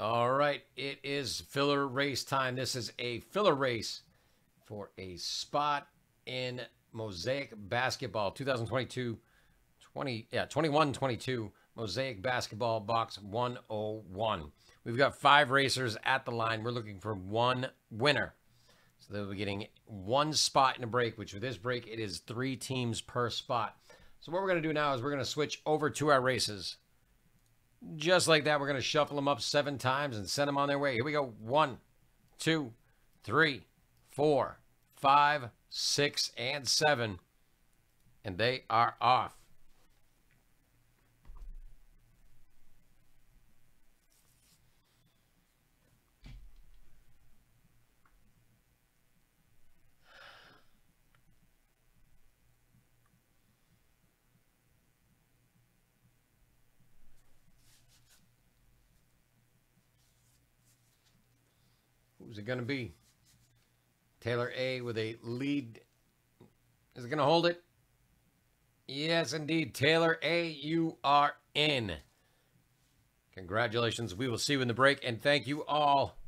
All right, it is filler race time. This is a filler race for a spot in Mosaic Basketball 2021-22 Mosaic Basketball Box 101. We've got 5 racers at the line. We're looking for 1 winner. So they'll be getting 1 spot in a break, which with this break, it is 3 teams per spot. So what we're going to do now is we're going to switch over to our races. Just like that, we're going to shuffle them up 7 times and send them on their way. Here we go. 1, 2, 3, 4, 5, 6, and 7. And they are off. Who's it going to be? Taylor A with a lead. Is it going to hold it? Yes, indeed. Taylor A, you are in. Congratulations. We will see you in the break. And thank you all.